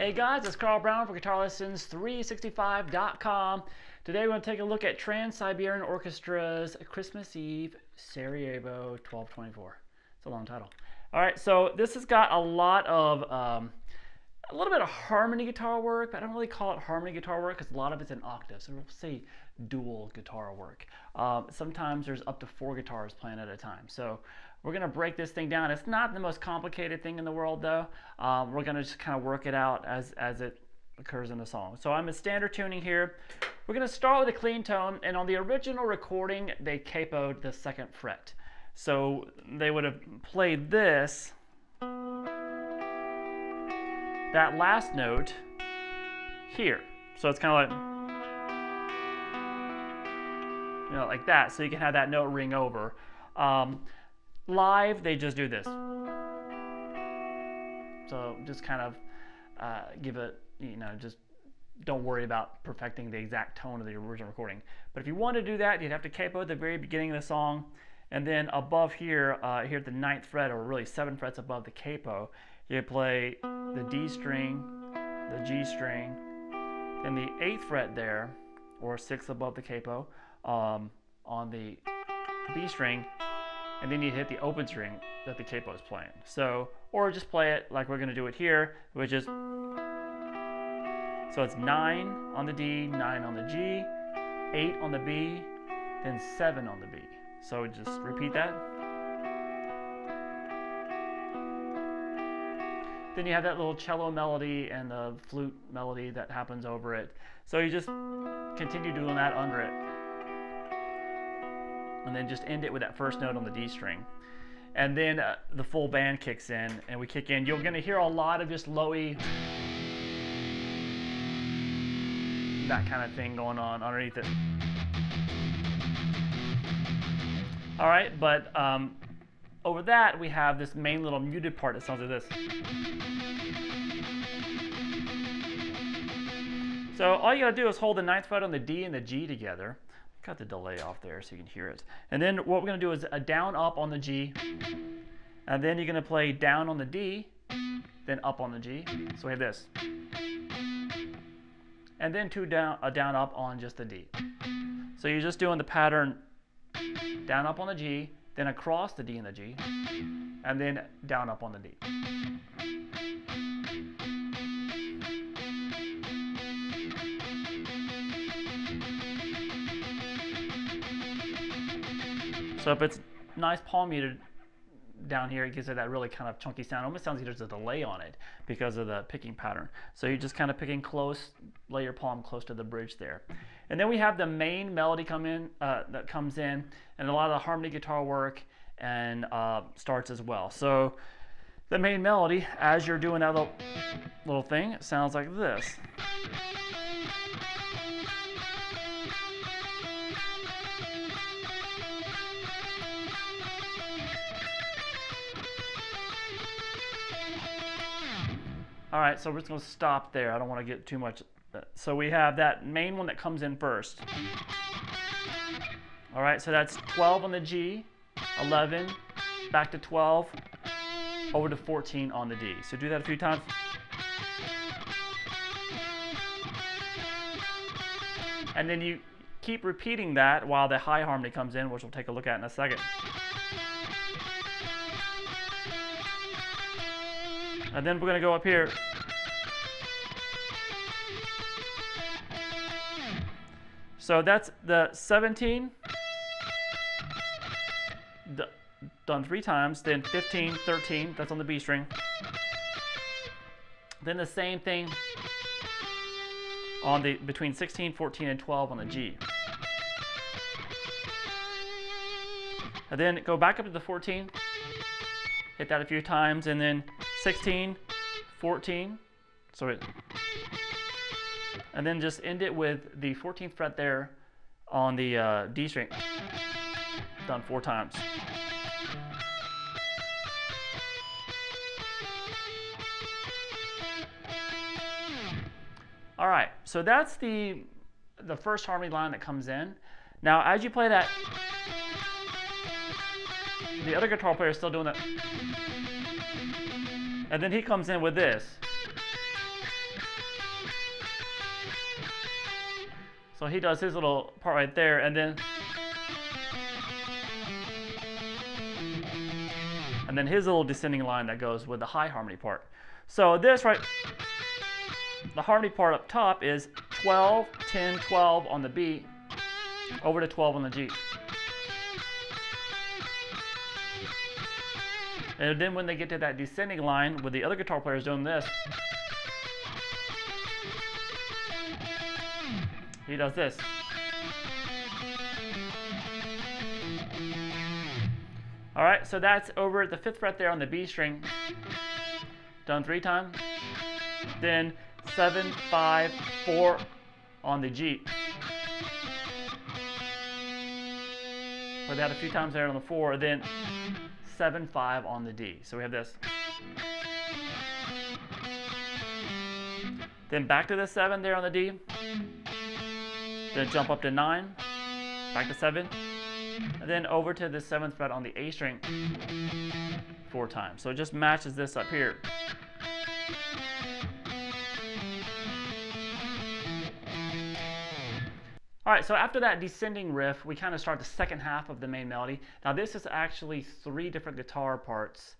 Hey guys, it's Carl Brown for GuitarLessons365.com. Today we're going to take a look at Trans-Siberian Orchestra's Christmas Eve Sarajevo 1224. It's a long title. Alright, so this has got a lot of, a little bit of harmony guitar work, but I don't really call it harmony guitar work because a lot of it's in octaves. So we'll say dual guitar work. Sometimes there's up to 4 guitars playing at a time. So we're going to break this thing down. It's not the most complicated thing in the world, though. We're going to just kind of work it out as it occurs in the song. So I'm in standard tuning here. We're going to start with a clean tone, and on the original recording, they capoed the 2nd fret. So they would have played this, that last note here. So it's kind of like, you know, like that, so you can have that note ring over. Live, they just do this. So just kind of give it, you know, just don't worry about perfecting the exact tone of the original recording. But if you want to do that, you'd have to capo at the very beginning of the song, and then above here, here at the 9th fret, or really 7 frets above the capo, you play the D string, the G string, and the 8th fret there, or 6th above the capo, on the B string, and then you hit the open string that the capo is playing. So, or just play it like we're going to do it here, which is, so it's 9 on the D, 9 on the G, 8 on the B, then 7 on the B. So just repeat that. Then you have that little cello melody and the flute melody that happens over it. So you just continue doing that under it, and then just end it with that first note on the D string. And then the full band kicks in, and we kick in. You're gonna hear a lot of just low E, that kind of thing going on underneath it. All right, but over that, we have this main little muted part that sounds like this. So all you gotta do is hold the 9th fret on the D and the G together. Cut the delay off there so you can hear it. And then what we're going to do is a down up on the G, and then you're going to play down on the D, then up on the G. So we have this, and then a down up on just the D. So you're just doing the pattern down up on the G, then across the D and the G, and then down up on the D. So if it's nice palm muted down here, it gives it that really kind of chunky sound. It almost sounds like there's a delay on it because of the picking pattern. So you're just kind of picking close, lay your palm close to the bridge there. And then we have the main melody that comes in, and a lot of the harmony guitar work and starts as well. So the main melody, as you're doing that little thing, it sounds like this. All right, so we're just going to stop there. I don't want to get too much. So we have that main one that comes in first. All right, so that's 12 on the G, 11, back to 12, over to 14 on the D. So do that a few times. And then you keep repeating that while the high harmony comes in, which we'll take a look at in a second. And then we're going to go up here. So that's the 17, done 3 times, then 15, 13, that's on the B string, Then the same thing on the between 16, 14, and 12 on the G. And then go back up to the 14, hit that a few times, and then 16, 14, so it, and then just end it with the 14th fret there on the D string. Done 4 times. All right, so that's the first harmony line that comes in. Now, as you play that, the other guitar player is still doing that. And then he comes in with this. So he does his little part right there, and then his little descending line that goes with the high harmony part. So this right, the harmony part up top is 12, 10, 12 on the B, over to 12 on the G. And then when they get to that descending line with the other guitar players doing this, he does this. All right, so that's over at the 5th fret there on the B string. Done 3 times. Then 7, 5, 4 on the G. Play that a few times there on the 4, then 7, 5 on the D. So we have this. Then back to the 7 there on the D. Then jump up to 9, back to 7, and then over to the 7th fret on the A string 4 times. So it just matches this up here. All right, so after that descending riff, we kind of start the second half of the main melody. Now this is actually 3 different guitar parts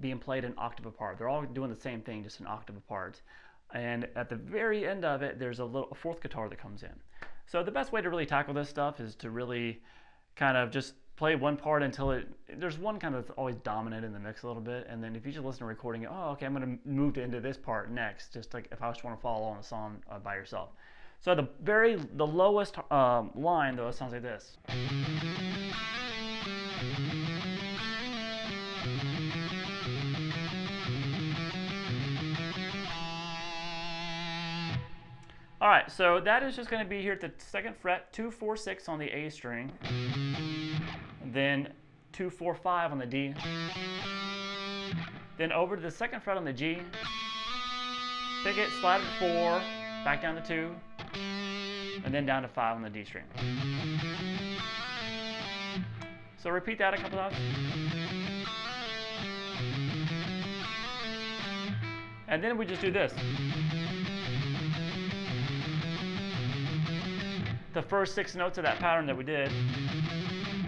being played an octave apart. They're all doing the same thing, just an octave apart. And at the very end of it, there's a 4th guitar that comes in. So the best way to really tackle this stuff is to really kind of just play one part until it, there's one kind of that's always dominant in the mix a little bit, and then if you just listen to recording, oh, okay, I'm going to move into this part next, just like if I just want to follow on a song by yourself. So the lowest line though, it sounds like this. All right, so that is just going to be here at the 2nd fret, 2, 4, 6 on the A string, then 2, 4, 5 on the D, then over to the 2nd fret on the G, pick it, slide it to 4, back down to 2, and then down to 5 on the D string. So repeat that a couple times. And then we just do this. The first 6 notes of that pattern that we did,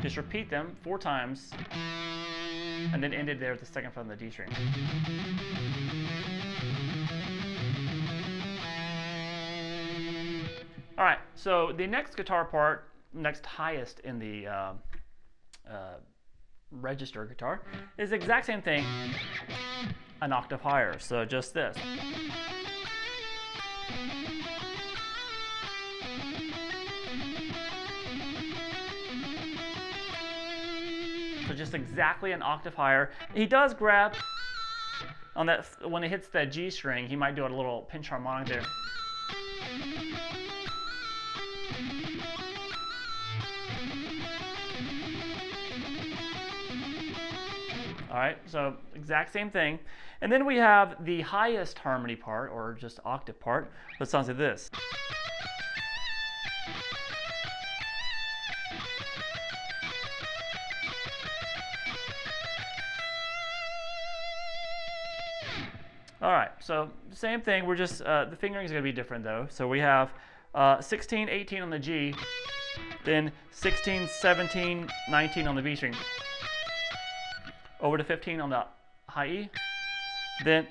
just repeat them 4 times, and then ended there at the 2nd fret on the D string. All right, so the next guitar part, next highest in the register guitar, is the exact same thing, an octave higher, so just this. So just exactly an octave higher. He does grab on that, when it hits that G string, he might do a little pinch harmonic there. All right, so exact same thing. And then we have the highest harmony part, or just octave part, that sounds like this. All right, so same thing, we're just, the fingering is going to be different though. So we have 16, 18 on the G, then 16, 17, 19 on the B string, over to 15 on the high E, then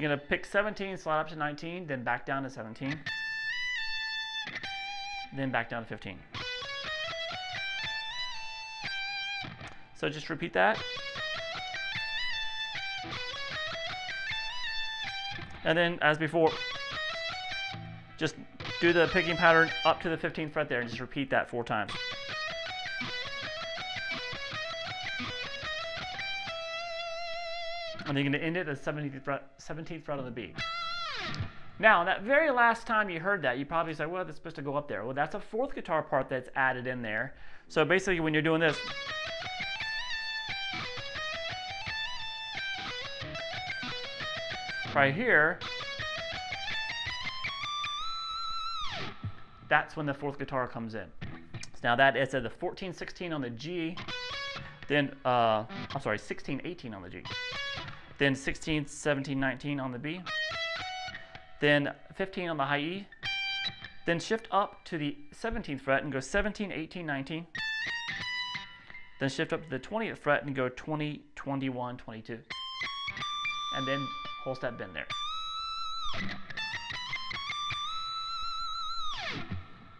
you're going to pick 17, slide up to 19, then back down to 17, then back down to 15. So just repeat that. and then as before, just do the picking pattern up to the 15th fret there and just repeat that 4 times. And then you're going to end it at the 17th fret on the B. Now, that very last time you heard that, you probably said, well, that's supposed to go up there. Well, that's a 4th guitar part that's added in there. So basically, when you're doing this, right here, that's when the 4th guitar comes in. So now that is at the 14-16 on the G, then, I'm sorry, 16-18 on the G, then 16-17-19 on the B, then 15 on the high E, then shift up to the 17th fret and go 17-18-19, then shift up to the 20th fret and go 20-21-22, and then whole step bend there.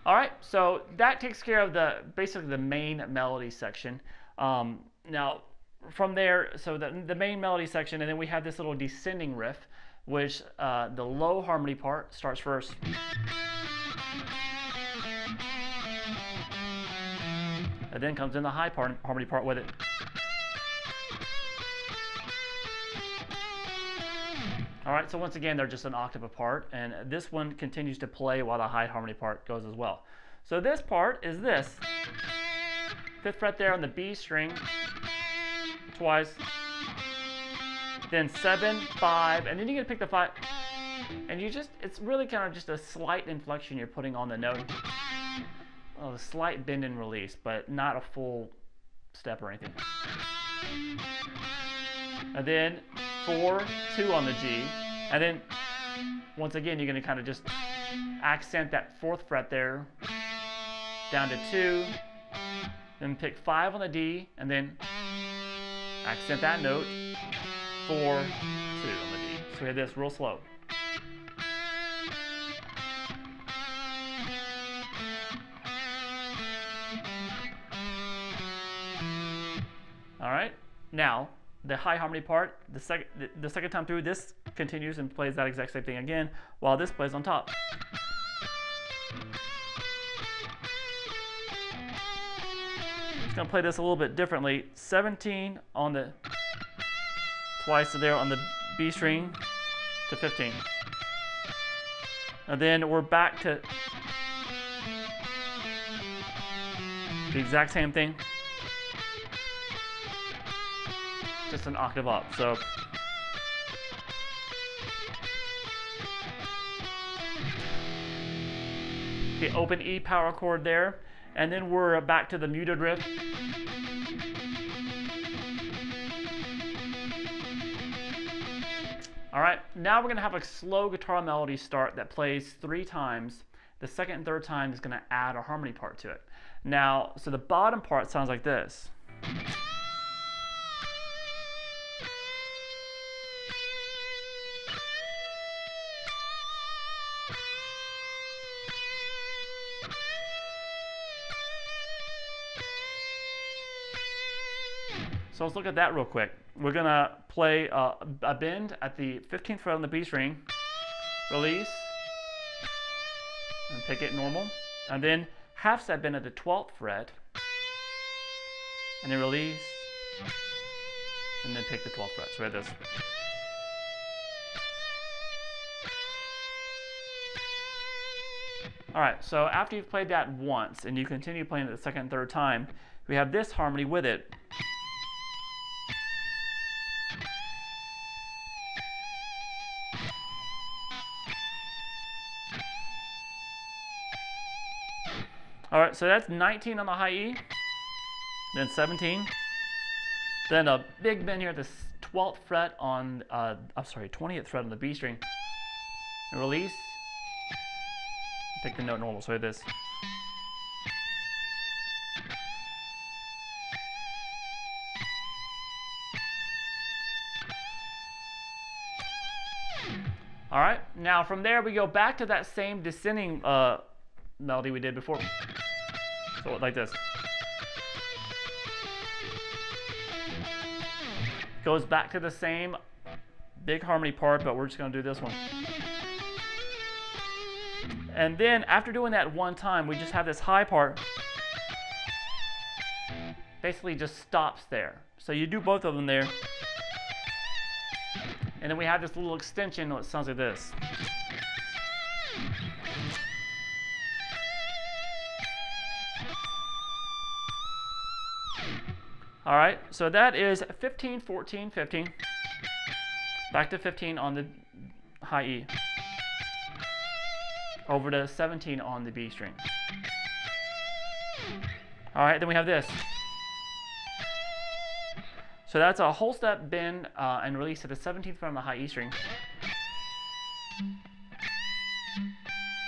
All right, so that takes care of the basically the main melody section. Now, from there, so the main melody section, and then we have this little descending riff, which the low harmony part starts first. And then comes in the high part, harmony part with it. All right, so once again, they're just an octave apart, and this one continues to play while the high harmony part goes as well. So this part is this. 5th fret there on the B string, twice, then 7, 5, and then you're gonna pick the 5, and you just, it's really kind of just a slight inflection you're putting on the note. Oh, a slight bend and release, but not a full step or anything. And then 4, 2 on the G, and then once again you're going to kind of just accent that 4th fret there down to 2, then pick 5 on the D, and then accent that note, 4, 2 on the D. So we have this real slow. All right, now the high harmony part, the second time through, this continues and plays that exact same thing again, while this plays on top. It's gonna play this a little bit differently. 17 on the twice there on the B string to 15, and then we're back to the exact same thing. Just an octave up, so. The open E power chord there, and then we're back to the muted riff. All right, now we're gonna have a slow guitar melody start that plays 3 times. The second and third time is gonna add a harmony part to it. Now, so the bottom part sounds like this. So let's look at that real quick. We're gonna play a bend at the 15th fret on the B string, release, and pick it normal, and then half step bend at the 12th fret, and then release, and then pick the 12th fret. So we have this. All right, so after you've played that once, and you continue playing it the second and third time, we have this harmony with it. All right, so that's 19 on the high E, then 17, then a big bend here at the 12th fret on, I'm sorry, 20th fret on the B string, and release, pick the note normal, so we have this. All right, now from there we go back to that same descending melody we did before. So like this. Goes back to the same big harmony part, but we're just gonna do this one. And then after doing that one time, we just have this high part basically just stops there. So you do both of them there. And then we have this little extension that sounds like this. All right, so that is 15, 14, 15. Back to 15 on the high E. Over to 17 on the B string. All right, then we have this. So that's a whole step bend and release at the 17th from the high E string.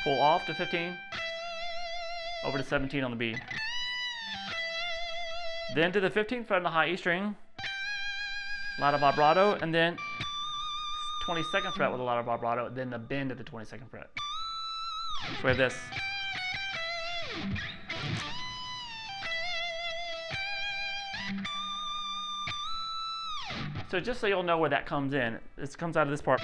Pull off to 15, over to 17 on the B. Then to the 15th from the high E string, lot of vibrato, and then 22nd fret with a lot of vibrato, then the bend at the 22nd fret. So we have this. So just so you'll know where that comes in, it comes out of this part.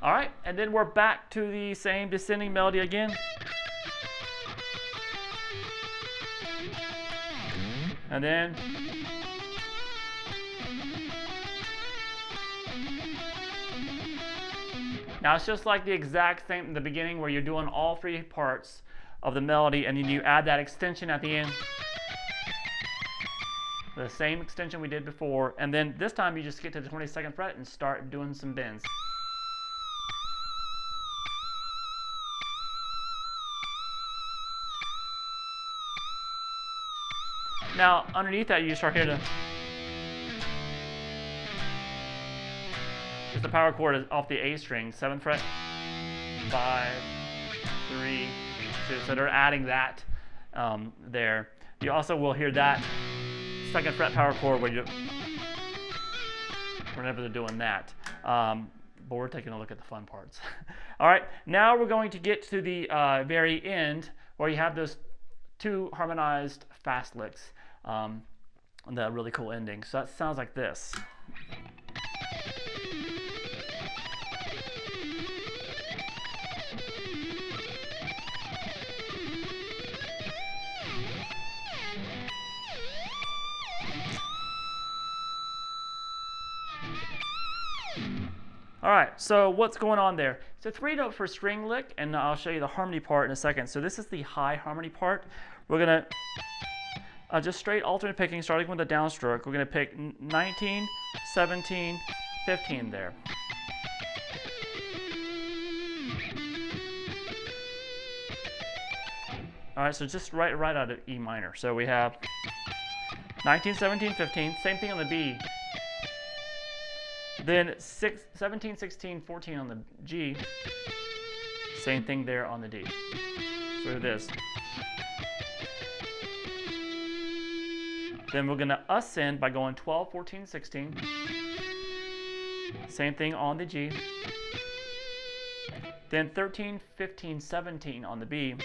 All right, and then we're back to the same descending melody again. And then. Now it's just like the exact same in the beginning where you're doing all three parts of the melody and then you add that extension at the end. The same extension we did before, and then this time you just get to the 22nd fret and start doing some bends. Now underneath that you start here to the power chord is off the A string, 7th fret, 5, 3, 2, so they're adding that there. You also will hear that 2nd fret power chord whenever they're doing that. But we're taking a look at the fun parts. Alright, now we're going to get to the very end where you have those two harmonized fast licks, the really cool ending. So that sounds like this. Alright, so what's going on there? It's a 3-note for string lick, and I'll show you the harmony part in a second. So this is the high harmony part. We're going to just straight alternate picking, starting with the downstroke. We're going to pick 19, 17, 15 there. Alright, so just right out of E minor. So we have 19, 17, 15, same thing on the B. Then 17, 16, 14 on the G, same thing there on the D. So this. Then we're going to ascend by going 12, 14, 16. Same thing on the G. Then 13, 15, 17 on the B.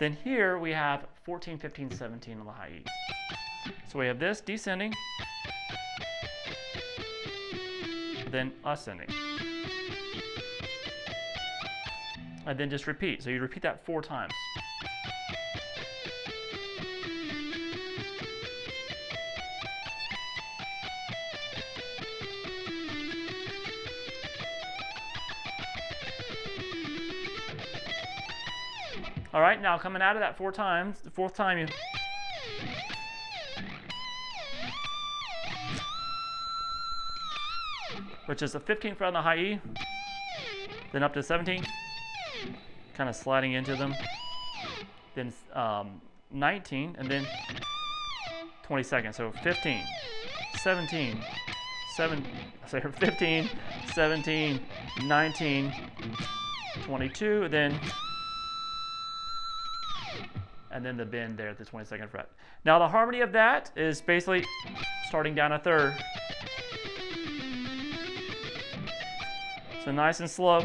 Then here we have 14, 15, 17 on the high E. So we have this descending, then ascending, and then just repeat. So you repeat that 4 times. All right, now coming out of that 4 times, the 4th time you which is the 15th fret on the high E, then up to 17, kind of sliding into them, then 19, and then 22nd. So 15, 17, 15, 17, 19, 22, then and then the bend there at the 22nd fret. Now the harmony of that is basically starting down a 3rd. So nice and slow.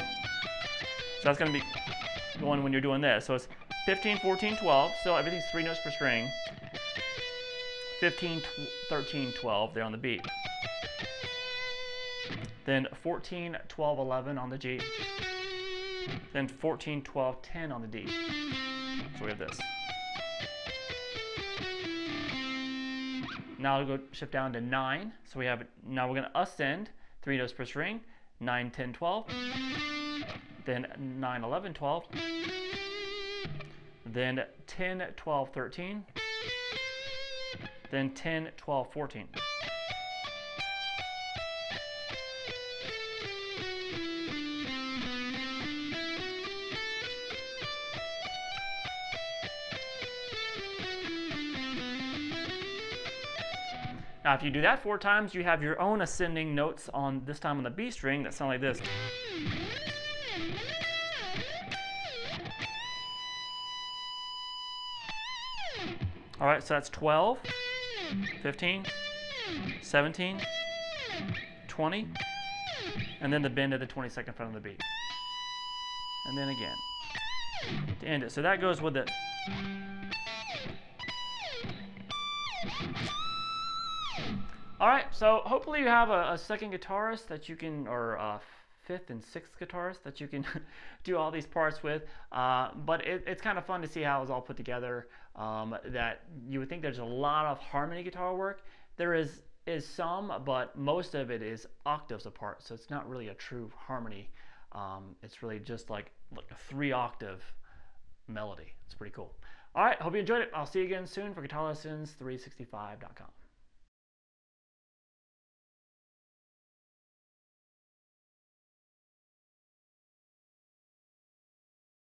So that's going to be going when you're doing this. So it's 15, 14, 12. So everything's 3 notes per string. 15, 13, 12 there on the beat. Then 14, 12, 11 on the G. Then 14, 12, 10 on the D. So we have this. Now we'll go shift down to 9. So we have, now we're going to ascend 3 notes per string. 9, 10, 12. Then 9, 11, 12. Then 10, 12, 13. Then 10, 12, 14. Now, if you do that 4 times, you have your own ascending notes on this time on the B string that sound like this. All right, so that's 12. 15, 17, 20, and then the bend of the 22nd fret on the beat. And then again to end it. So that goes with it. Alright, so hopefully you have a second guitarist that you can, or a fifth and sixth guitarist that you can do all these parts with. But it's kind of fun to see how it was all put together. That you would think there's a lot of harmony guitar work. There is some, but most of it is octaves apart, so it's not really a true harmony. It's really just like a 3-octave melody. It's pretty cool. All right, hope you enjoyed it. I'll see you again soon for guitarlessons365.com.